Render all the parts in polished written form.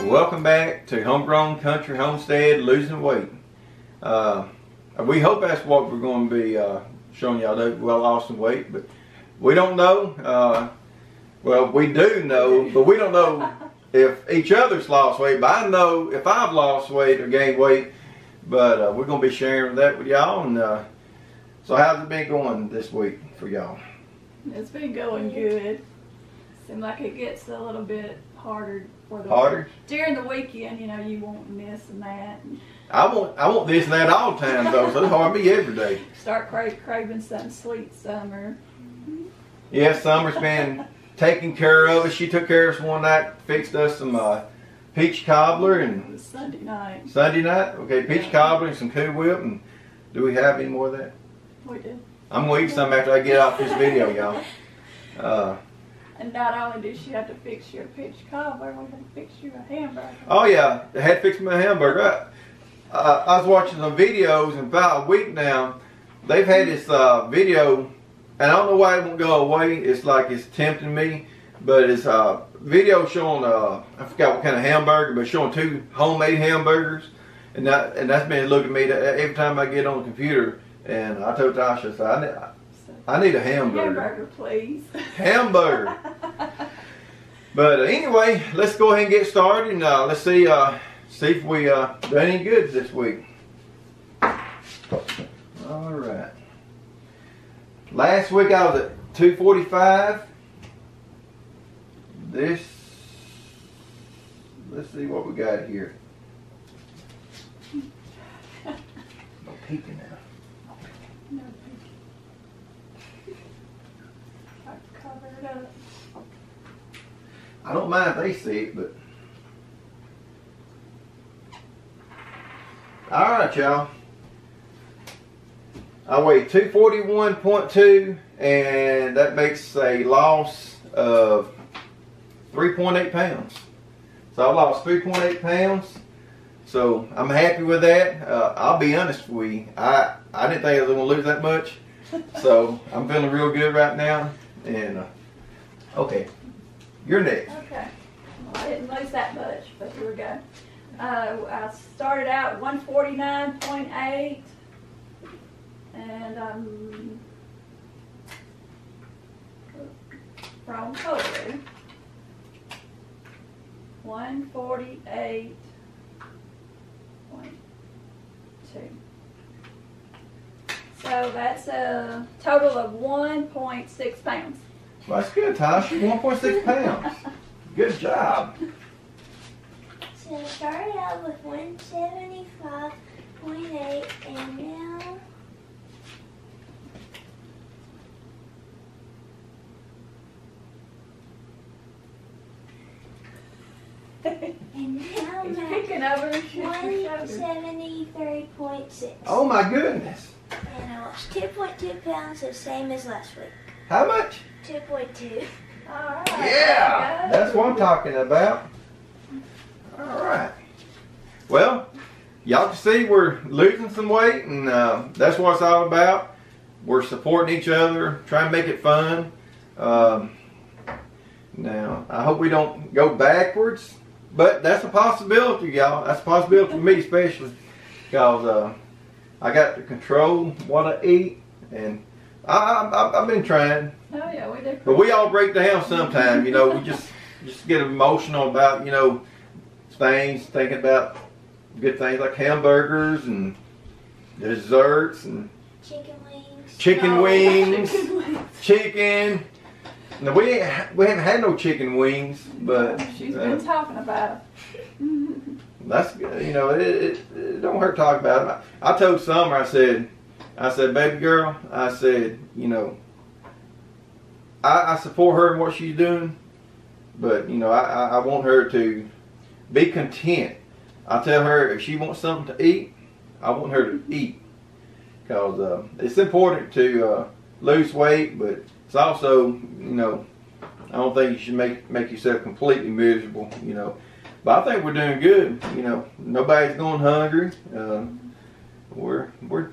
Welcome back to Homegrown Country Homestead, Losing Weight. We hope that's what we're going to be showing y'all today. Well, Austin weight, but we don't know. Well, we do know, but we don't know if each other's lost weight. But I know if I've lost weight or gained weight. But we're going to be sharing that with y'all. And so how's it been going this week for y'all? It's been going good. Seems like it gets a little bit harder for the week. During the weekend, you know, you want this and that. I want this and that all the time though, so it's hard to be every day. Start craving something sweet, Summer. Yeah, Summer's been taking care of us. She took care of us one night, fixed us some peach cobbler and Sunday night. Sunday night? Okay, peach cobbler and some Cool Whip. And do we have any more of that? We do. I'm gonna eat some after I get off this video, y'all. And not only did she have to fix your peach cobbler, we had to fix you a hamburger. Oh yeah, I had to fix my hamburger. I was watching some videos, and about a week now, they've had this video, and I don't know why it won't go away. It's like it's tempting me, but it's a video showing, I forgot what kind of hamburger, but showing two homemade hamburgers, and that's been looking at me every time I get on the computer, and I told Tasha, so I need a hamburger. Hamburger, please. Hamburger. But anyway, let's go ahead and get started, and let's see if we do any good this week. All right. Last week I was at 245. Let's see what we got here. No peeking now. I don't mind if they see it, but alright y'all, I weigh 241.2 and that makes a loss of 3.8 pounds. So I lost 3.8 pounds, so I'm happy with that. I'll be honest with you, I didn't think I was going to lose that much, so I'm feeling real good right now. And okay, you're next. Okay. Well, I didn't lose that much, but here we go. I started out 149.8, and wrong color. 148.2. So that's a total of 1.6 pounds. Well, that's good, Tasha. 1.6 pounds. Good job. So I started out with 175.8 and now I'm picking over 173.6. Oh my goodness. And I lost 2.2 pounds, the same as last week. How much? 2.2. Alright. Yeah! That's what I'm talking about. Alright. Well, y'all can see we're losing some weight, and that's what it's all about. We're supporting each other, trying to make it fun. Now, I hope we don't go backwards, but that's a possibility, y'all. That's a possibility for me especially, because I got to control what I eat, and I've been trying. Oh yeah, we do. But we all break down sometimes, you know. We just get emotional about, you know, things, thinking about good things like hamburgers and desserts and chicken wings. Chicken. Now we haven't had no chicken wings, but she's been talking about them. That's good. You know, it don't hurt talking about them. I told Summer, I said, baby girl, I said, you know, I support her in what she's doing, but, you know, I want her to be content. I tell her if she wants something to eat, I want her to eat. Because it's important to lose weight, but it's also, you know, I don't think you should make yourself completely miserable, you know. But I think we're doing good, you know. Nobody's going hungry. we're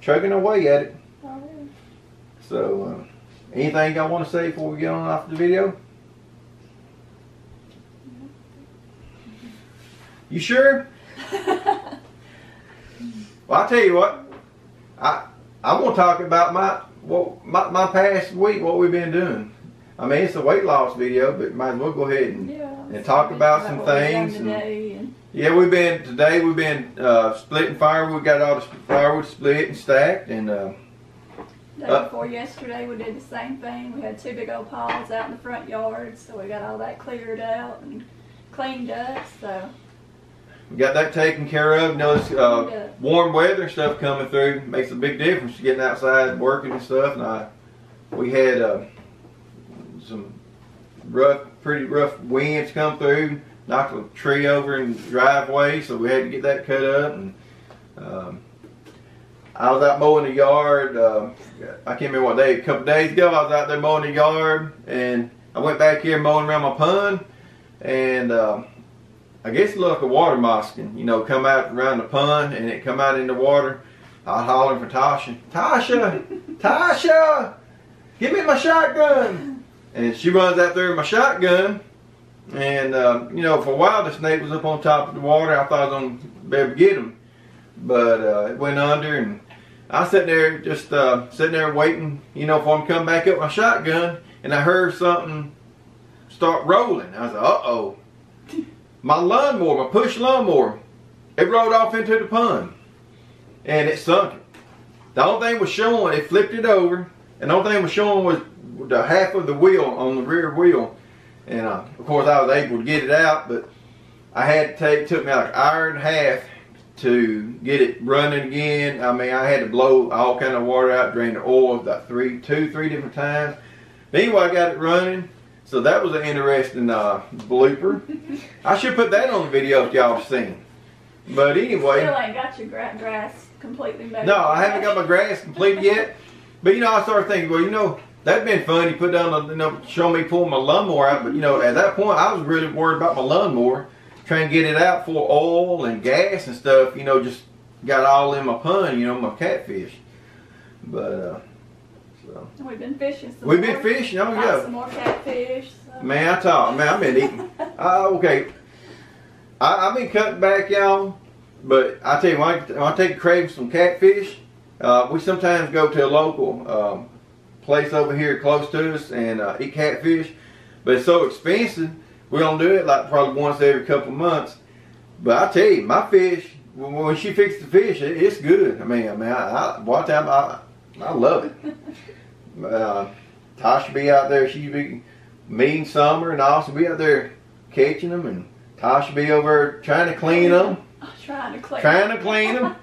chugging away at it. So anything y'all want to say before we get on off the video? You sure? Well, I'll tell you what, I'm gonna talk about my past week, what we've been doing. I mean, it's a weight loss video, but might as well go ahead and talk about some things. Yeah, today we've been splitting firewood. We got all the firewood split and stacked, and day before yesterday we did the same thing. We had two big old piles out in the front yard, so we got all that cleared out and cleaned up, so we got that taken care of. You know, this warm weather and stuff coming through makes a big difference getting outside working and stuff. And we had some pretty rough winds come through, knocked a tree over in the driveway, so we had to get that cut up. And I was out mowing the yard, I can't remember what day, a couple days ago, I was out there mowing the yard, and I went back here mowing around my pond, and I guess look, a water moccasin, you know, come out around the pond, and it come out in the water. I was hollering for Tasha, Tasha, Tasha, give me my shotgun, and she runs out there with my shotgun, and you know, for a while the snake was up on top of the water. I thought I was going to be able to get him, but it went under, and I sat there just sitting there waiting, you know, for him to come back up with my shotgun, and I heard something start rolling. I was like, uh-oh. My lawnmower, my push lawnmower, it rolled off into the pond, and it sunk it. The only thing was showing, it flipped it over, and the only thing was showing was the half of the wheel on the rear wheel, and of course I was able to get it out, but I had to it took me like an hour and a half to get it running again. I mean, I had to blow all kind of water out, drain the oil about two, three different times. But anyway, I got it running. So that was an interesting blooper. I should put that on the video if y'all have seen. But anyway, you still ain't got your grass completely mowed. No, I haven't got my grass complete yet. But you know, I started thinking, well, you know, that'd been fun. You put down, you know, show me pulling my lawnmower out. But you know, at that point, I was really worried about my lawnmower. Trying to get it out for oil and gas and stuff, you know, just got all in my pond, you know, my catfish. But so we've been fishing. Some we've more, been fishing. Oh yeah, some more catfish. So. Man, I've been eating. Okay, I've been cutting back, y'all. But I tell you, when I take a crave for some catfish, we sometimes go to a local place over here close to us and eat catfish. But it's so expensive. We don't do it like probably once every couple months, but I tell you, my fish, when she fixes the fish, it's good. I love it. Tasha be out there, she be, me and Summer and Austin be out there catching them, and Tasha be over trying to clean them. Trying to clean them.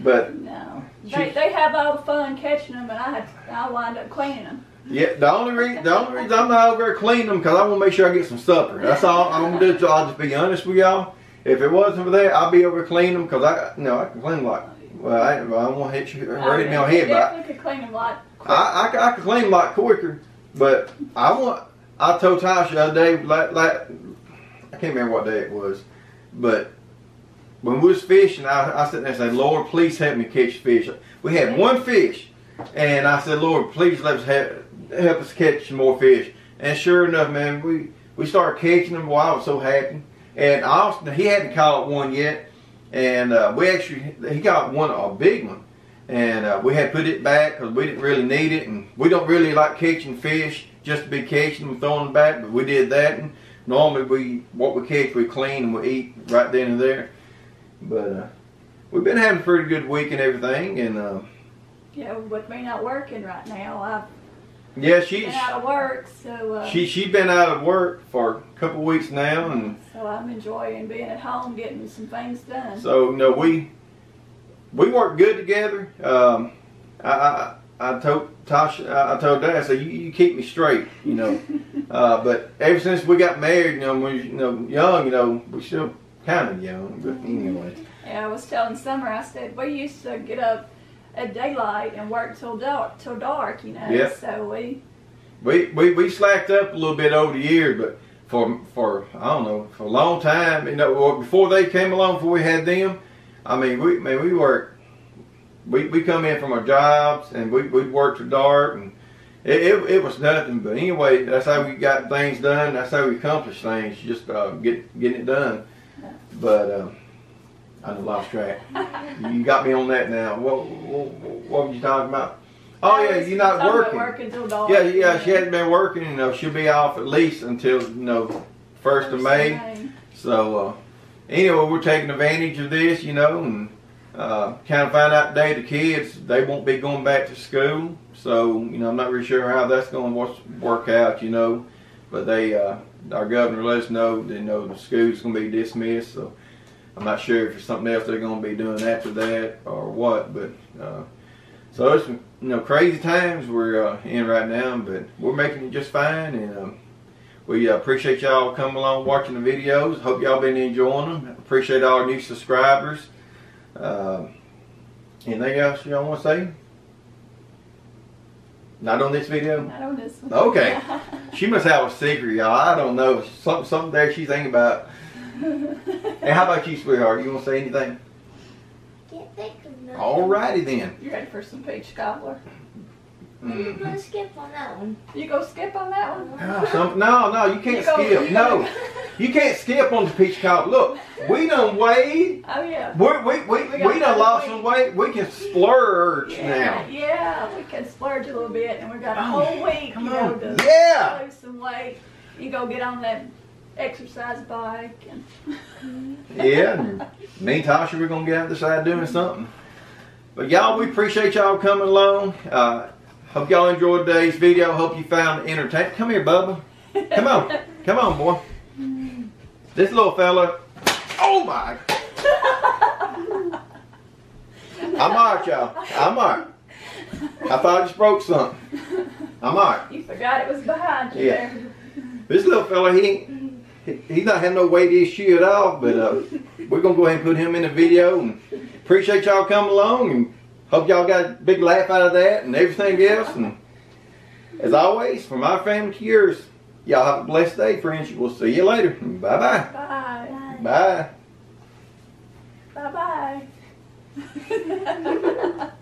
But no, they have all the fun catching them, and I wind up cleaning them. Yeah, the only reason I'm not over there cleaning them because I want to make sure I get some supper. That's all I'm gonna do. So I'll just be honest with y'all. If it wasn't for that, I'd be over cleaning them because I can clean them like I won't hit you right in my head. But could clean them a lot quicker. I could clean them a lot quicker, but I told Tasha the other day, I can't remember what day it was, but when we was fishing, I sat there and said, Lord, please help me catch fish. We had one fish, and I said, Lord, please let us help us catch some more fish. And sure enough, man, we started catching them. Well, I was so happy. And Austin, he hadn't caught one yet, and he caught one, a big one, and we had put it back because we didn't really need it, and we don't really like catching fish just to be catching them and throwing them back, but we did that. And normally what we catch we clean and we eat right then and there. But we've been having a pretty good week and everything, and yeah, with me not working right now, she's been out of work, so she's been out of work for a couple weeks now, and so I'm enjoying being at home, getting some things done. So you know, we work good together. I told Tasha, I told Dad, I said, you keep me straight, you know. But ever since we got married, you know, when we, you know, young, you know, we still kind of young, but anyway. Yeah, I was telling Summer, I said we used to get up at daylight and work till dark, you know. Yep. So we slacked up a little bit over the years, but for I don't know, for a long time, you know, before they came along, before we had them, I mean, we work. We come in from our jobs and we worked till dark, and it was nothing. But anyway, that's how we got things done. That's how we accomplished things. Just getting it done. But I lost track. You got me on that now. What were you talking about? Oh yeah, you're not working. Yeah, she hadn't been working. You know, she'll be off at least until, you know, 1st of May. So anyway, we're taking advantage of this, you know, and kind of find out today the kids, they won't be going back to school. So you know, I'm not really sure how that's going to work out, you know, but they our governor let us know that, you know, the school's going to be dismissed. So I'm not sure if there's something else they're going to be doing after that or what, but. So it's, you know, crazy times we're in right now, but we're making it just fine, and we appreciate y'all coming along watching the videos. Hope y'all been enjoying them. Appreciate all our new subscribers. Anything else y'all want to say? Not on this video? Not on this one. Okay. She must have a secret, y'all. I don't know. Something there she's thinking about. And how about you, sweetheart? You want to say anything? Can't think of nothing. Alrighty then. You ready for some peach cobbler? Mm-hmm. You gonna skip on that one? You gonna skip on that one? No, you can't skip. No, you can't skip on the peach cobbler. Look, we done weighed. Oh yeah. We done lost some weight. We can splurge now. Yeah, we can splurge a little bit, and we got a whole week, you know, to lose some weight. You go get on that exercise bike and yeah, and me and Tasha, we're gonna get out the side doing something. But y'all, we appreciate y'all coming along. Hope y'all enjoyed today's video. Hope you found entertainment. Come here, Bubba. Come on, come on, boy. This little fella. Oh my! I'm alright, y'all. I'm alright. I thought I just broke something. I'm alright. You forgot it was behind you there. This little fella, he's not having no weight issue at all, but we're going to go ahead and put him in the video. And appreciate y'all coming along, and hope y'all got a big laugh out of that and everything else. And as always, from my family to yours, y'all have a blessed day, friends. We'll see you later. Bye-bye. Bye. Bye-bye.